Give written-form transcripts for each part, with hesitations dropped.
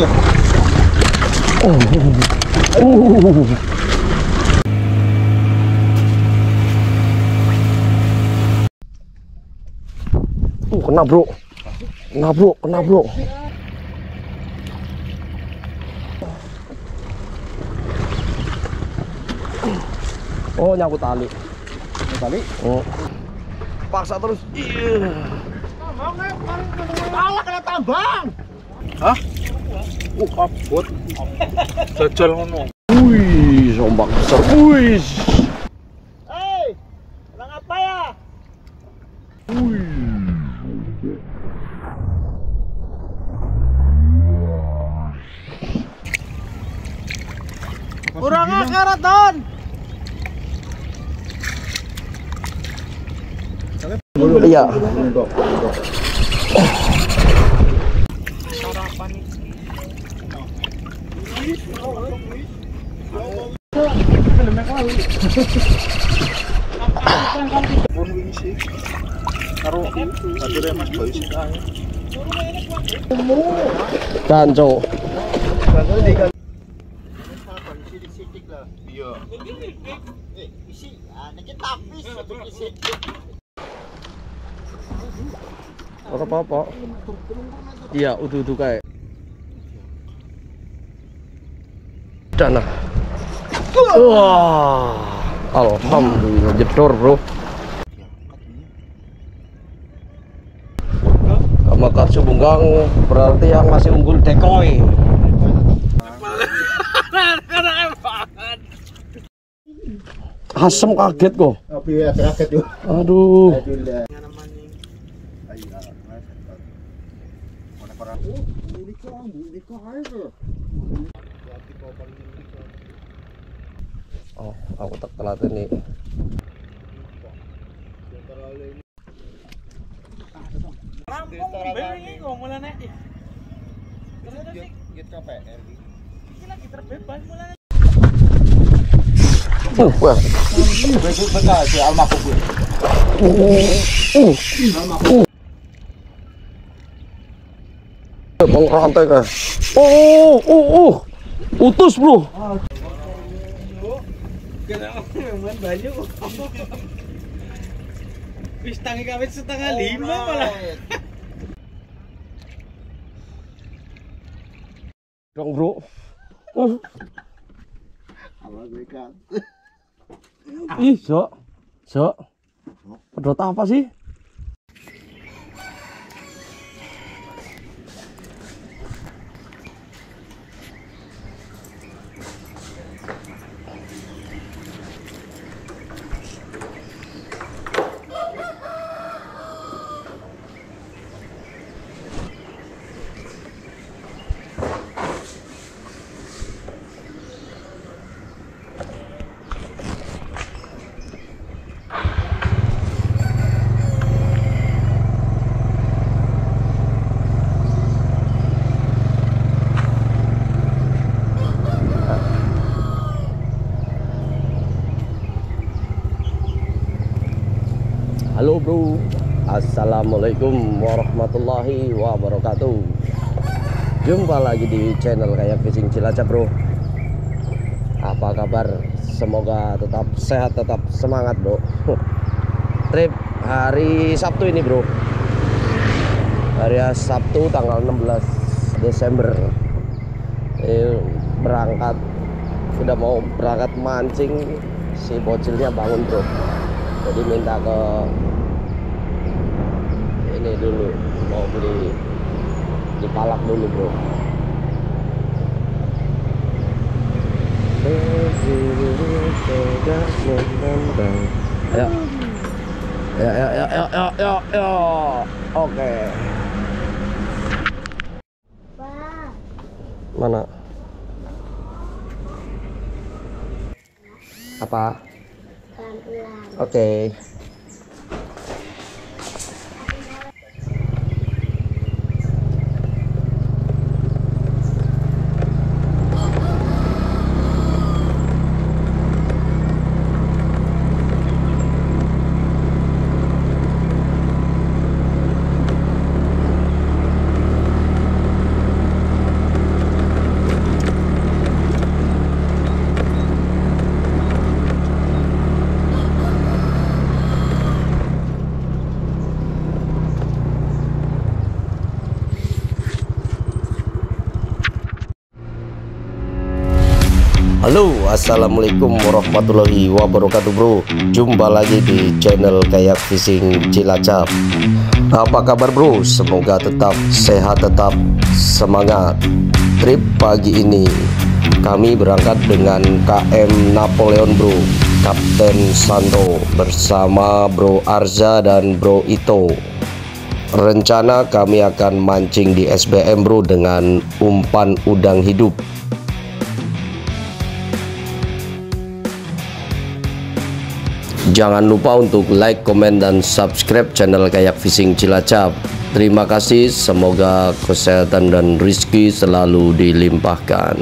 ya. Kena bro. Kena bro, kena bro. Oh, nyangkut tali. Tali? Oh. Paksa terus. Iya. Tambang kena tambang. Hah? Kabut. Jajal ngono. Wih, ombak besar. Wih. Hei, orang apa ya? Wih. Kurang akar, Ton. Iya. Santo. Iya. Isi, ora apa-apa. Iya, udu-udu kae. Dana. Wah. Alhamdulillah jedor, bro. Gamakatsu bunggang berarti yang masih unggul dekoy. Asem kaget kok. Kaget yo. Aduh. Oh, aku telat nih. Rantai kan. Oh. Utus, bro. Wis tangi kawit setengah 5 malah. Dong, bro. Ih, Sok. Pedot apa sih? Halo bro, assalamualaikum warahmatullahi wabarakatuh. Jumpa lagi di channel Kayak Fishing Cilacap, bro. Apa kabar? Semoga tetap sehat, tetap semangat, bro. Trip hari Sabtu ini, bro. Hari Sabtu tanggal 16 Desember. Berangkat, sudah mau berangkat mancing. Si bocilnya bangun, bro. Jadi minta ke ini dulu, mau beli di palak dulu, bro. Ya. Oke. Mana? Apa? Oke. Halo, assalamualaikum warahmatullahi wabarakatuh bro. Jumpa lagi di channel Kayak Fishing Cilacap. Apa kabar bro? Semoga tetap sehat, tetap semangat. Trip pagi ini kami berangkat dengan KM Napoleon bro, Kapten Santo, bersama bro Arza dan bro Ito. Rencana kami akan mancing di SBM bro dengan umpan udang hidup. Jangan lupa untuk like, komen, dan subscribe channel Kayak Fishing Cilacap. Terima kasih, semoga kesehatan dan rezeki selalu dilimpahkan.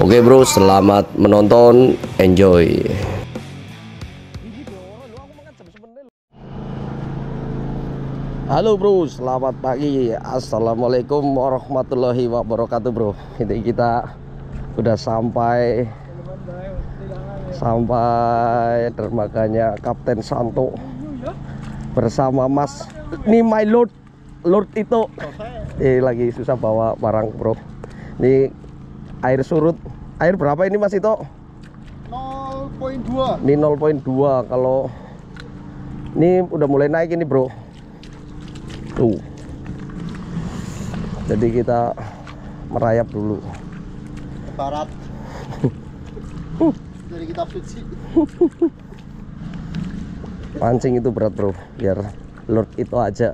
Oke bro, selamat menonton, enjoy. Halo bro, selamat pagi. Assalamualaikum warahmatullahi wabarakatuh bro. Ini kita udah sampai dermaganya Kapten Santo bersama Mas Nimai Lord itu. Lagi susah bawa barang bro. Ini air surut. Air berapa ini Mas Ito? 0.2. Ini 0.2. Kalau ini udah mulai naik ini bro. Tuh. Jadi kita merayap dulu ke barat. Jadi kita pancing itu berat bro, biar Lord itu aja.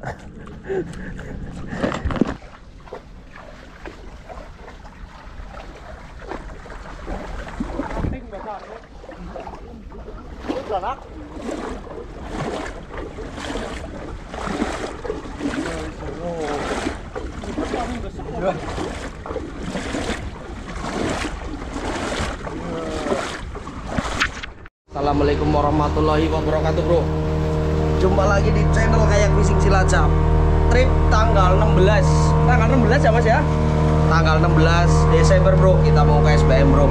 Assalamualaikum warahmatullahi wabarakatuh bro. Jumpa lagi di channel Kayak Fishing Cilacap. Trip tanggal 16 ya mas ya? Tanggal 16 Desember bro, kita mau ke SBM bro.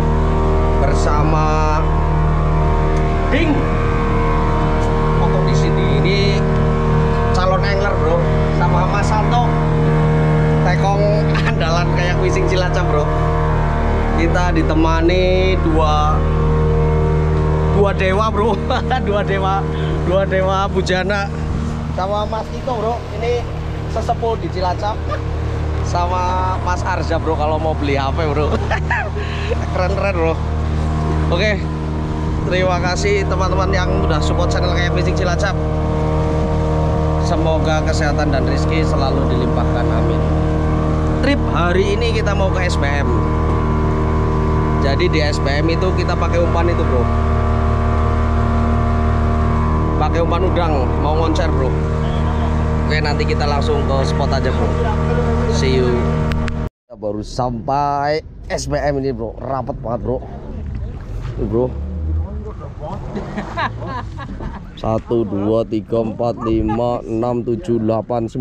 Bersama Ding. Pokok di sini ini calon angler bro, sama Mas Santo, tekong andalan Kayak Fishing Cilacap bro. Kita ditemani dua dewa bro, dua dewa bujana, sama Mas Ito bro, ini sesepuh di Cilacap, sama Mas Arza bro kalau mau beli HP bro. Keren bro. Oke, terima kasih teman-teman yang udah support channel Kayak Fishing Cilacap. Semoga kesehatan dan rezeki selalu dilimpahkan, amin. Trip hari ini kita mau ke SPM. Jadi di SPM itu kita pakai umpan itu bro, pakai umpan udang, mau ngoncer bro. Oke, nanti kita langsung ke spot aja bro. See you. Kita baru sampai SBM ini bro, rapat banget bro. Ini bro. 1, 2, 3, 4, 5, 6, 7, 8,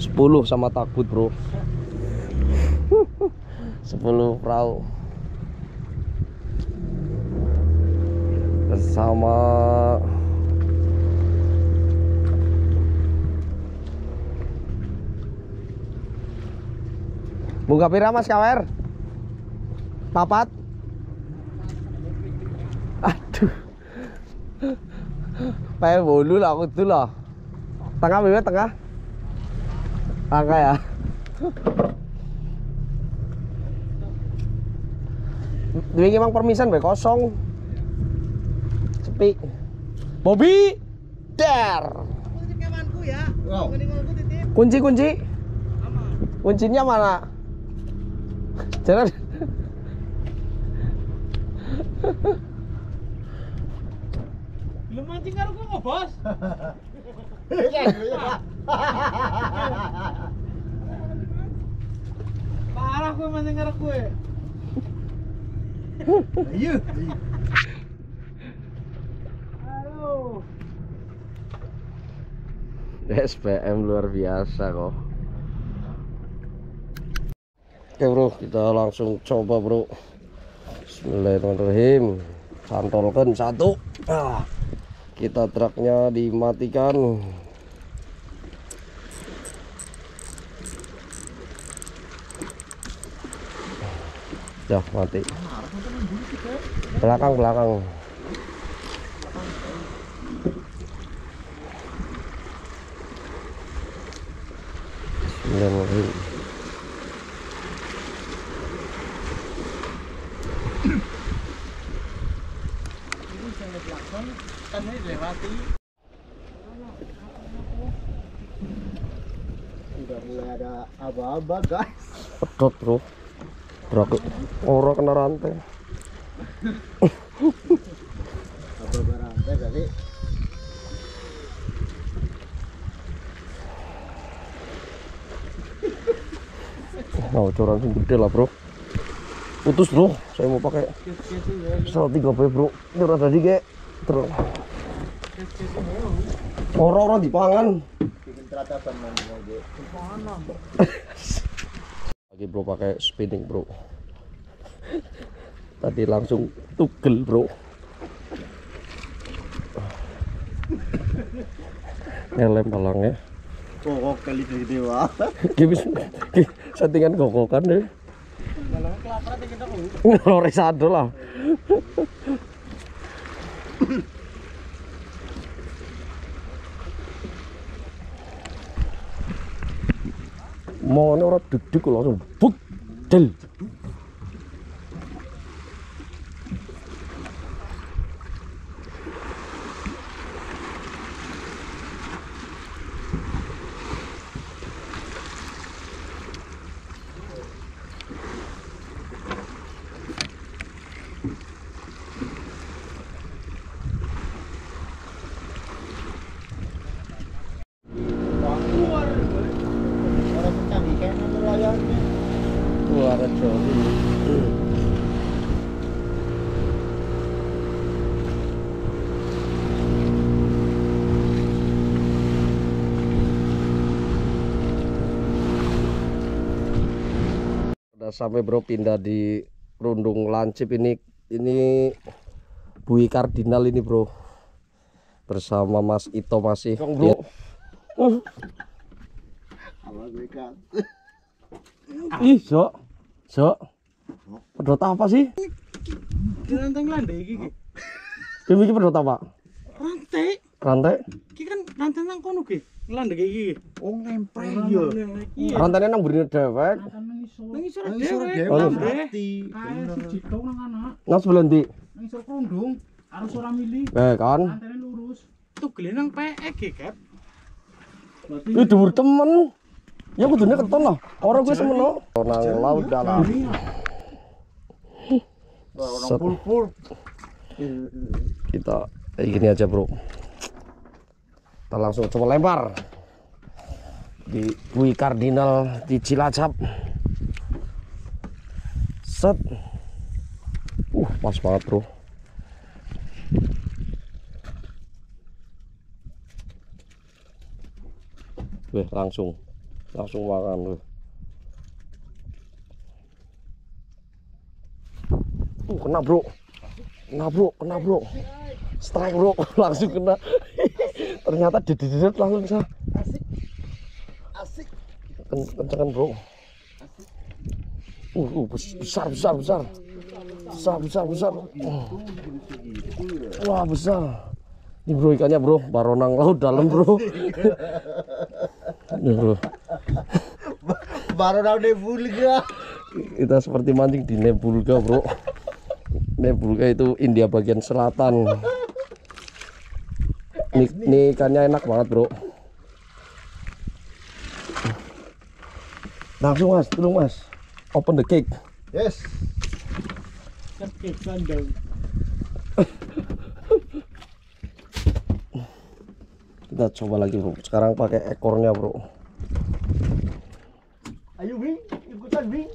9, 10 sama takbut bro. 10 perahu bersama Bunga pira mas kawer? Papat? Aduh. Pakai bolu lah aku dulu lah. Tengah bebe tengah? Tengah ya. Duit emang permisan be kosong. Sepi. Bobby der. Kunci. Kuncinya mana? Jalan. Belum mancing karo kok, Bos. Parah kowe mancing karo kowe. Ayo. Halo. SPM luar biasa kok. Oke bro, kita langsung coba bro. Bismillahirrahmanirrahim. Santolkan satu. Kita truknya dimatikan. Ya mati. Belakang. Udah mulai ada aba-aba guys. Pedot bro. Berarti orang kena rantai. Aba-aba rantai tadi. Nah, coran sing gede lah bro. Putus bro, saya mau pakai. Soal 3B bro. Ini udah tadi kayak terus. Orang-orang dipangan. Lagi bro pakai spinning bro. Tadi langsung tugel bro. Ngelem palangnya. Kokok kali gede banget. Gimana? Settingan kokokan deh. Palangnya kelaparan dikit dong. Lores ado lah. Mau orang duduk langsung buk del. Sampai bro pindah di Rundung Lancip ini Bui Kardinal ini bro, bersama Mas Ito masih Kong, bro. Ih sok pedot apa sih? Rantai landai gigi. Gimana pedot apa? Rantai? Ini kan rantai nang kono ge. Landai gigi. Oh nempel ya. Rantainya nang burine dewek. Nang isor dewek. Berarti dijikau nang anak. Nang sebelah ndi? Nang isor krundung, arep ora mili. Kan. Rantainya lurus. Tugele nang PEG, Kep. Berarti iki dhuwur temen. Ya kudune keton lah. Ora gue semeno. Nang laut dalam. Orang pul-pul. Kita gini aja bro, kita langsung coba lempar di Bui Kardinal di Cilacap. Set, pas banget bro. Wih, langsung makan loh. Kena bro. Strike bro, langsung kena. Ternyata dididit langsung bisa. Asik. Kencengan bro. Besar. Wah besar. Ini bro ikannya bro, baronang laut dalam bro. Ini bro. Baronang Nebulga. Kita seperti mancing di Nebulga bro. Nebulga itu India bagian selatan. Nih ikannya enak banget bro. Langsung mas, tolong mas. Open the cake. Yes. Cake sandal. Kita coba lagi bro. Sekarang pakai ekornya bro. Ayo Bing, ikutan Bing.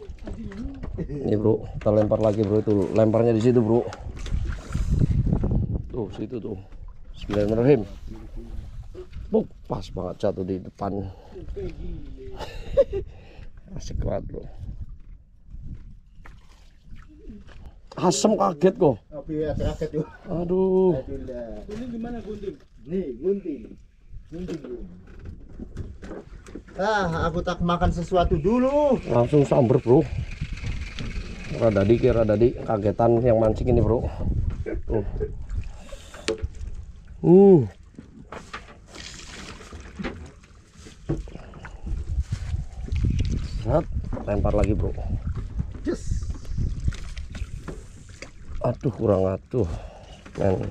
Ini bro, kita lempar lagi bro. Itu lemparnya di situ bro. Tuh situ tuh. Bismillahirrahmanirrahim. Buk, pas banget jatuh di depan. Asik banget bro. Asem kaget kok. Aduh. Ini gimana gunting? Nih gunting bro. Ah, aku tak makan sesuatu dulu. Langsung samber bro. Radadi kagetan yang mancing ini bro. Set, lempar lagi bro. Yes. Aduh, kurang atuh. Men.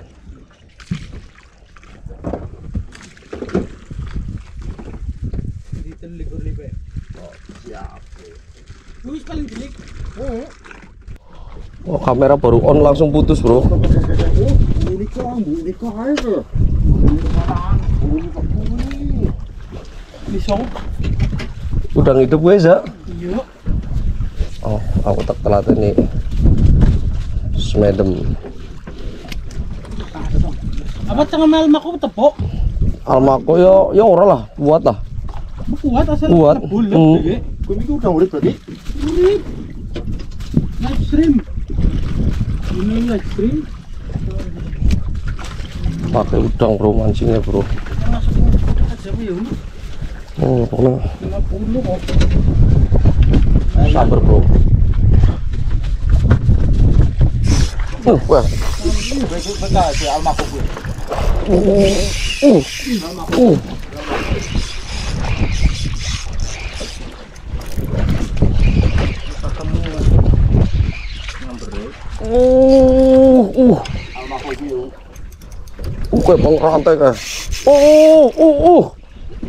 Oh, kamera baru on langsung putus bro. Udang hidup gue za. Oh, aku tak telat ini. Semedem. Apa tengah almako tepok? Almako yo yo ora lah. Buat asal buat. Gue mikir udah urip tadi. Urip. Live stream. Ini live stream. Pakai udang bro mancingnya bro. Oh, pokoknya. Sabar bro. Wah.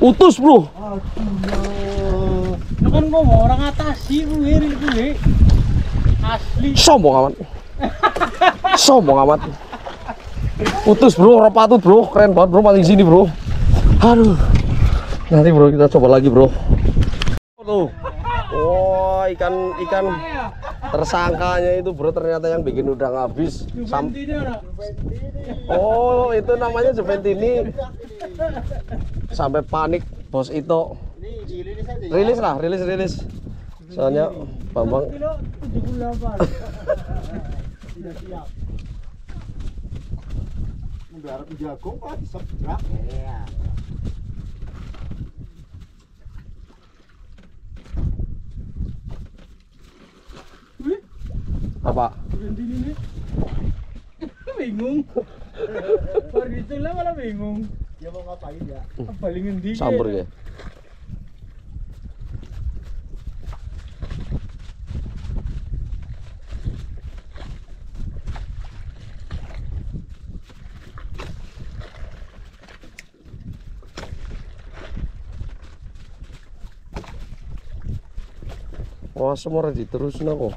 Utus bro. Aduh. Kan gua mau orang atas sih bro, gue. Asli. Sombong amat. Utus bro, rapatut bro, keren banget bro paling sini bro. Aduh. Nanti bro kita coba lagi bro. Tuh. Oh, ikan tersangkanya itu bro ternyata yang bikin udang habis. Oh, itu namanya Juventini. Sampai panik bos itu. Rilis. Soalnya Bambang. Siap. Menggarap jagung kok disebrang. Iya. Apa? Ini. Bingung. Pergitulah malah bingung. Dia mau ngapain ya? Paling ngendi. Sabar ya. Wah, semua diterusin aku.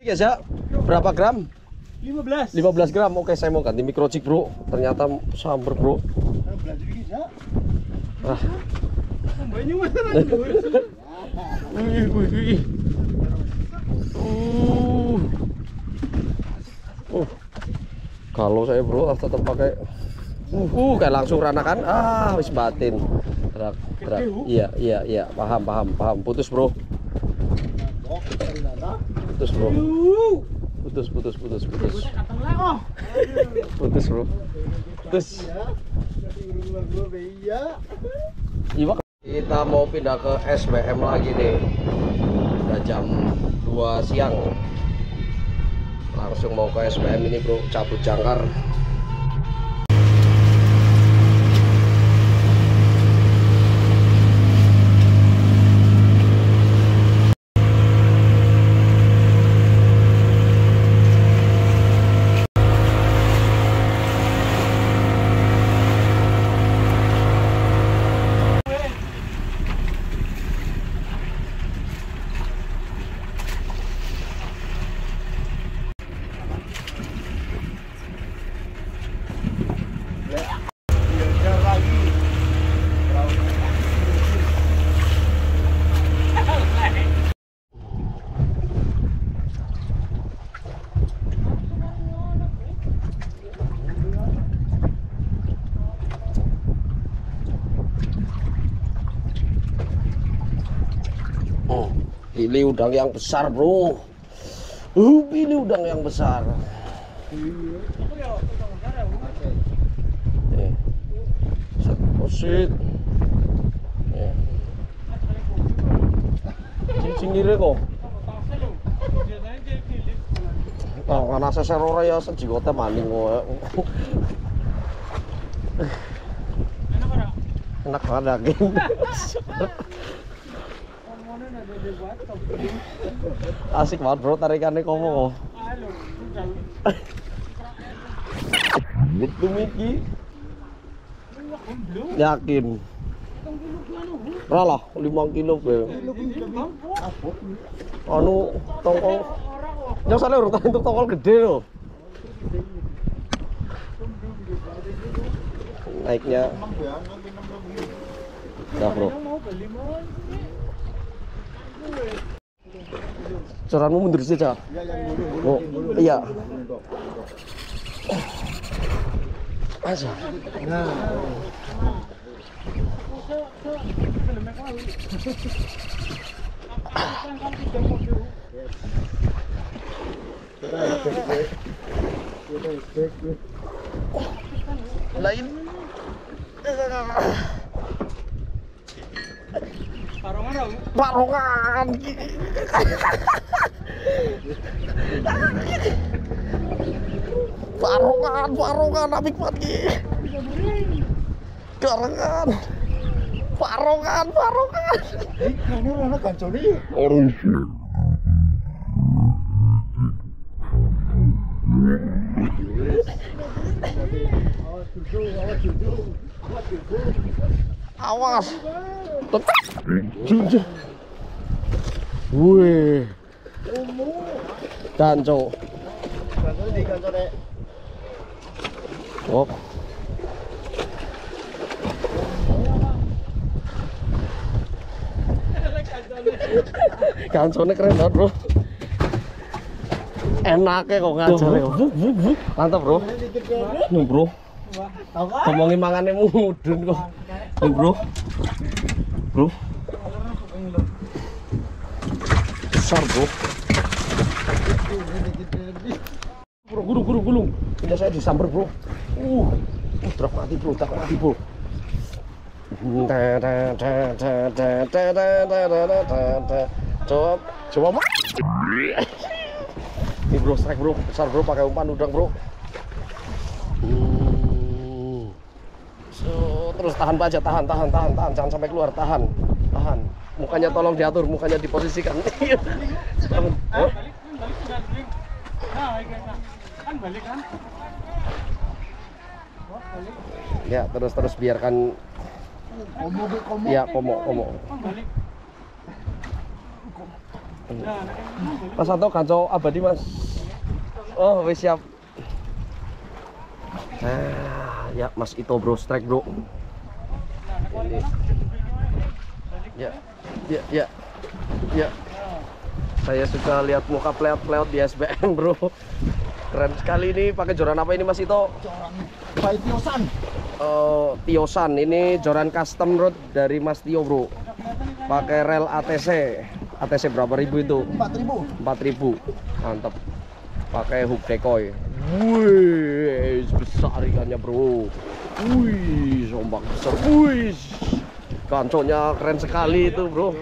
Guys ya, berapa gram? 15 gram. Oke, saya mau ganti microchip bro. Ternyata samber bro. Ah. Kalau saya bro tetap pakai. Kayak langsung ranakan. Ah, wis batin. Berat. Iya, paham. Putus bro. Kita mau pindah ke SBM lagi nih. Udah jam 2 siang. Langsung mau ke SBM ini bro, cabut jangkar. Pilih udang yang besar bro. Pilih udang yang besar. Set. Cincin kok. Nah, karena seser orang ya sejigotnya maning gue. Enak banget lagi. Asik banget bro tarikannya komo. Betul Miki. Yakin. Ralah 5 kilo bro. Anu tongkol. Yang sana urutan itu tongkol gede loh. Naiknya. Nah bro. Caramu mundur saja. Oh iya. Aja. Nah. Lain. Parongan parongan abik pagi karangan parongan ikannya rana kancoli awas tetap jujur. Wih Santo oh. Kancone keren banget bro. Enaknya kok ngajar ya. Mantap bro. Nih bro. Ngomongin makannya mudun kok. Nih bro. Bro. Besar bro. Bro gulung. Pindah saya disamber bro. Drop mati bro, tak mati bro. Coba ini bro, strike bro, besar bro, pakai umpan udang bro. So, terus tahan aja, tahan, jangan sampai keluar, tahan. Mukanya tolong diatur, mukanya diposisikan. Balik kan? Ya, terus biarkan. Iya, komo. Mas Santo kacau abadi mas. Oh, wis siap. Nah, ya mas Ito bro, strike bro. Ya. Saya suka lihat muka pelaut di SBM bro. Keren sekali ini. Pakai joran apa ini mas Ito? Joran by Tiosan. Tiosan ini joran custom road dari Mas Tio bro. Pakai rel ATC. ATC berapa ribu itu? 4.000. Mantap. Pakai hook decoy. Wih, besar ikannya bro. Wih, ombak besar. Wih, kanconya keren sekali itu bro.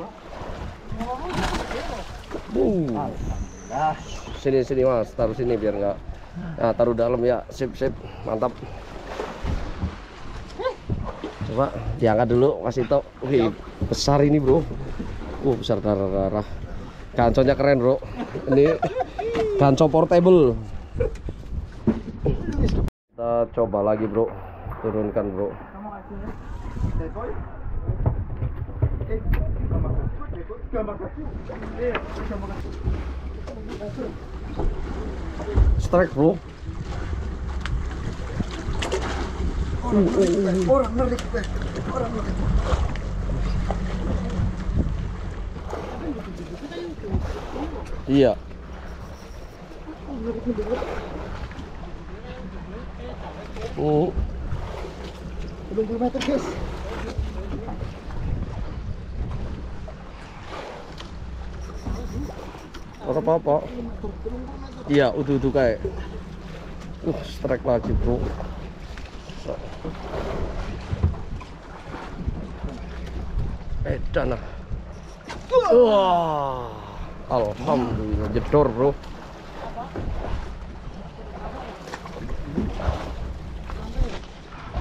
Sini mas, taruh sini biar nggak. Nah, taruh dalam ya. Sip, mantap. Coba diangkat dulu Mas Ito. Wih, besar ini bro. Besar darah. Ganconya keren bro. Ini ganco portable. Kita coba lagi bro. Turunkan bro. Strike bro. Orang iya. Oh. 20 meter, guys. Apa-apa? Iya, utuh-utuh kayak. Strike lagi, bro. Edan. Wah. Alhamdulillah jedor bro.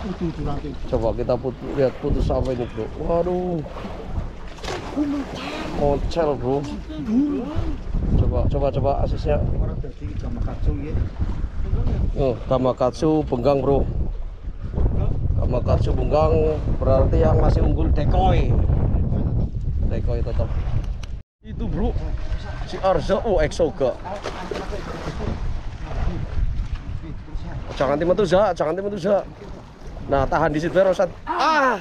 putih itu nanti. Coba kita lihat putus apa ini, bro. Waduh. Kocel, bro. Coba asisnya. Oh, Gamakatsu benggang, bro. Gamakatsu benggang berarti yang masih unggul decoy. Decoy tetap. Itu, bro. Si Arza, oh Exoga. Jangan timun tuh, Za. Nah, tahan di situ, Rosat. Ah.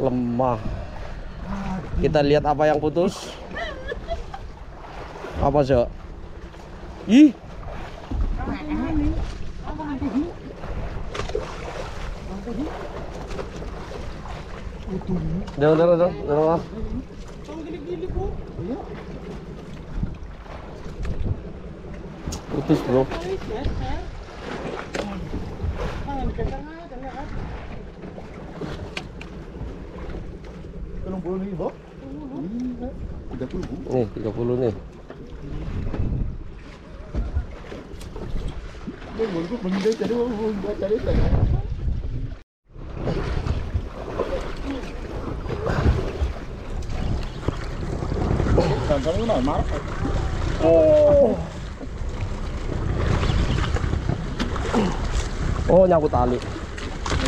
Lemah. Kita lihat apa yang putus. Apa, Za? Ih. Jangan. Putus, bro. Nih, 30 nih. Oh, nyangkut tali.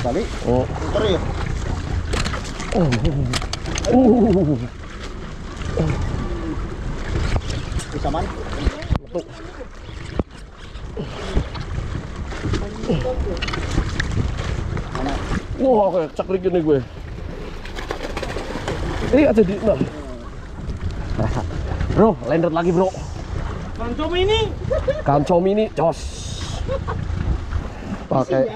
Tali? Oh. Puter ya? Bisa man? Letuk. Wah, kayak cakrik ini gue. Ini aja di... Nah. Bro, landed lagi, bro. Kancom ini, jos. Pakai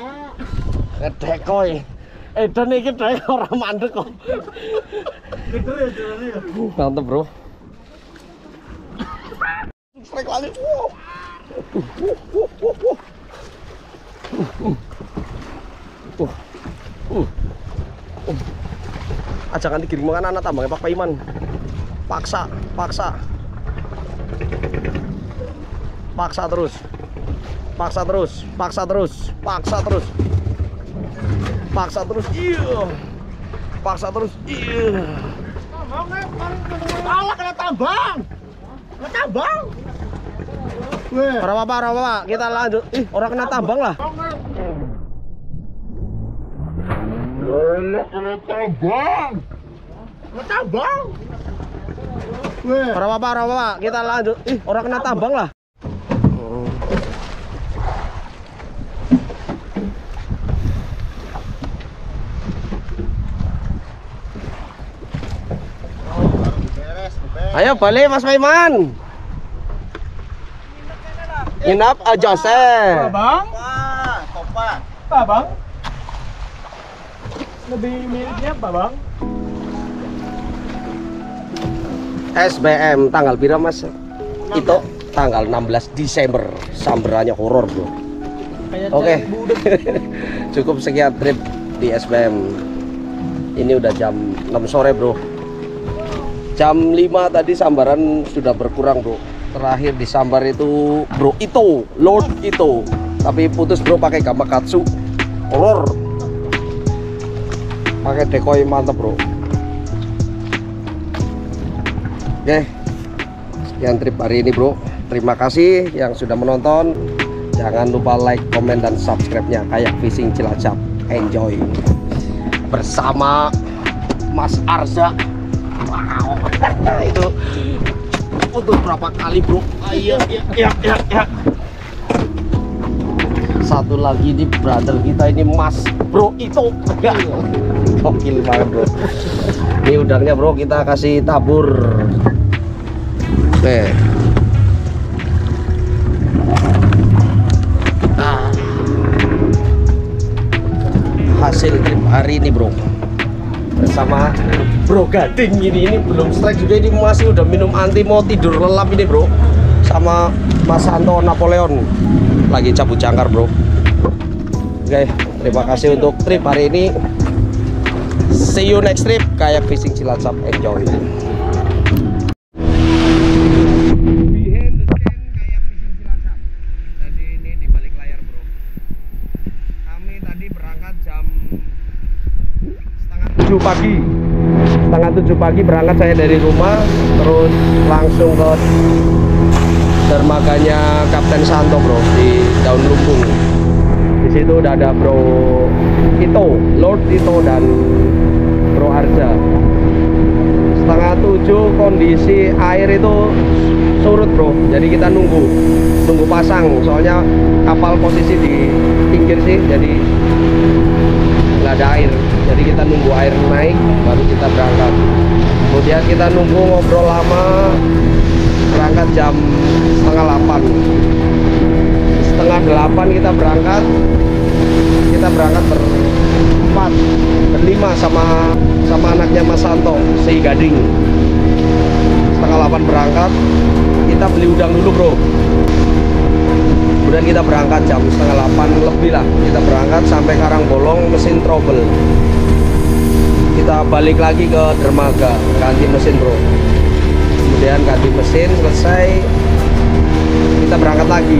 decoy. Edan iki decoy ora mandek kok. Gitu ya jalannya ya. Mantap, bro. Strike kali. Ajakan digiring makan anak tambangnya Pak Paiman. Paksa terus. Iya. Iya. Kalah kena tambang. Weh. Rawa-rawa, kita lanjut. Ih, orang kena tambang lah. Kena tambang. Rawa-rawa, kita lanjut. Ih, orang kena tambang lah. Ayo balik Mas Paiman. Inap aja saya. Pak Bang. Lebih miripnya Pak Bang. SBM tanggal pira Mas? 16. Itu tanggal 16 Desember. Samberannya horor, bro. Oke. Cukup sekian trip di SBM. Ini udah jam 6 sore, bro. Jam 5 tadi sambaran sudah berkurang, bro. Terakhir disambar itu bro itu load itu, tapi putus, bro. Pakai Gamakatsu olor, pakai decoy, mantap, bro. Oke, sekian trip hari ini, bro. Terima kasih yang sudah menonton. Jangan lupa like, komen, dan subscribe-nya Kayak Fishing Cilacap. Enjoy bersama Mas Arza. Wow, itu untuk berapa kali, bro? Iya. Satu lagi di brother kita ini Mas Bro itu. Gokil banget, bro. Ini udangnya, bro, kita kasih tabur. Oke. Nah, hasil trip hari ini, bro, bersama bro gading ini belum strike juga, ini masih udah minum anti, mau tidur lelap ini, bro, sama Mas Santo Napoleon lagi cabut jangkar, bro. Oke, terima kasih untuk trip hari ini. See you next trip. Kayak Fishing Cilacap, enjoy. Jadi ini di balik layar, bro, kami pagi. Setengah 7 pagi berangkat saya dari rumah, terus langsung ke dermaganya Kapten Santo, bro, di Daun Lumbung. Di situ udah ada bro Ito, Lord Ito dan bro Arja. Setengah 7 kondisi air itu surut, bro, jadi kita nunggu pasang, soalnya kapal posisi di pinggir sih, jadi nggak ada air, jadi kita nunggu air naik baru kita berangkat. Kemudian kita nunggu, ngobrol lama, berangkat jam setengah 8 kita berangkat. Kita berangkat berlima sama anaknya Mas Santo, si Gading. Setengah 8 berangkat, kita beli udang dulu, bro. Kemudian kita berangkat jam setengah 8 lebih lah. Kita berangkat sampai Karang Bolong, mesin trouble. Kita balik lagi ke dermaga, ganti mesin, bro. Kemudian ganti mesin, selesai. Kita berangkat lagi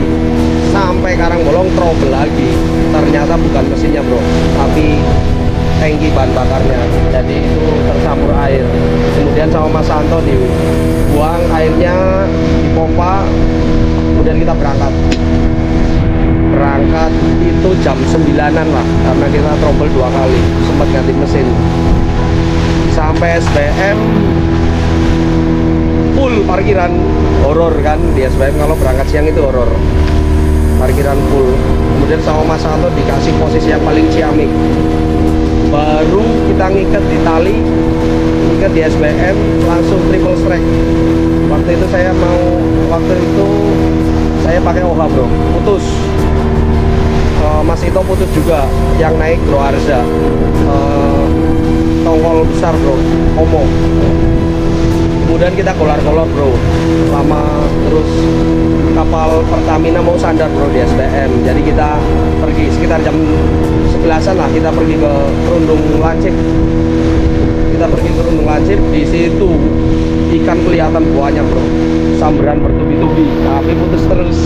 sampai Karang Bolong, trouble lagi. Ternyata bukan mesinnya, bro, tapi tangki bahan bakarnya, jadi itu tercampur air. Kemudian sama Mas Santo dibuang airnya, dipompa. Kemudian kita berangkat itu jam 9-an lah, karena kita trouble 2 kali, sempat ganti mesin. Sampai SBM full parkiran, horor kan di SBM kalau berangkat siang itu horor, parkiran full. Kemudian sama Mas Santo dikasih posisi yang paling ciamik, baru kita ngikat di tali, ngikat di SBM, langsung triple strike. Waktu itu saya pakai OHA, bro, putus. Mas Ito putus juga, yang naik bro Arza, tongkol besar, bro, omong. Kemudian kita golar-golor, bro, lama. Terus kapal Pertamina mau sandar, bro, di SBM, jadi kita pergi sekitar jam 11-an lah, kita pergi ke Rundung Lancip. Kita pergi ke Rundung Lancip, di situ ikan kelihatan buahnya, bro, sambaran bertubi-tubi, tapi putus terus.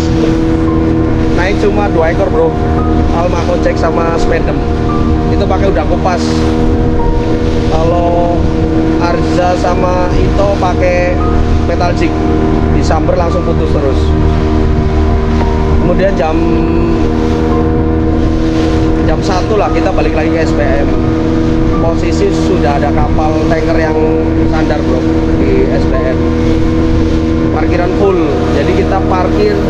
Naik cuma 2 ekor, bro, Alma Kocek sama Spedem, itu pakai udang kupas. Kalau Arza sama Ito pakai metal jig, disamber langsung putus terus. Kemudian jam 1 lah kita balik lagi ke SPM. Posisi sudah ada kapal tanker yang sandar, bro, di SPM. Parkiran full, jadi kita parkiran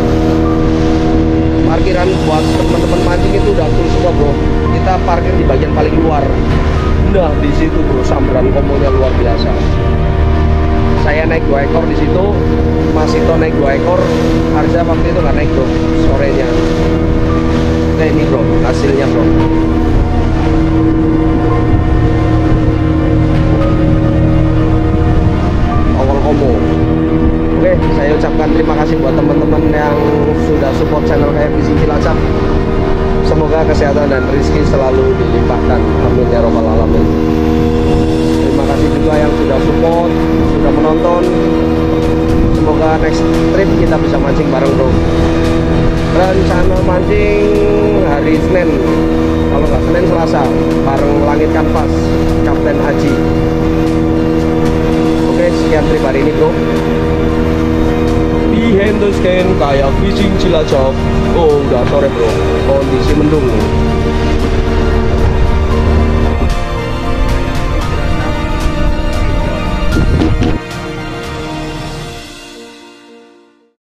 buat teman-teman mancing itu udah full semua, bro. Kita parkir di bagian paling luar. Nah, di situ, bro, sambaran komonya luar biasa. Saya naik 2 ekor di situ, Mas Ito naik 2 ekor, Arza waktu itu nggak naik, bro, sorenya. Nah, ini, bro, hasilnya, bro. Awal komo. Oke, saya ucapkan terima kasih buat teman-teman yang sudah support channel Kayak Fishing Cilacap. Semoga kesehatan dan rezeki selalu dilimpahkan, amin ya robbal alamin. Terima kasih juga yang sudah support, sudah menonton. Semoga next trip kita bisa mancing bareng, bro. Rencana mancing hari Senin, kalau nggak Senin Selasa, bareng Langit Kanvas, Kapten Haji. Oke, sekian trip hari ini, bro. Dihembuskan Kayak Fishing Cilacap. Oh, udah sore, bro, kondisi mendung.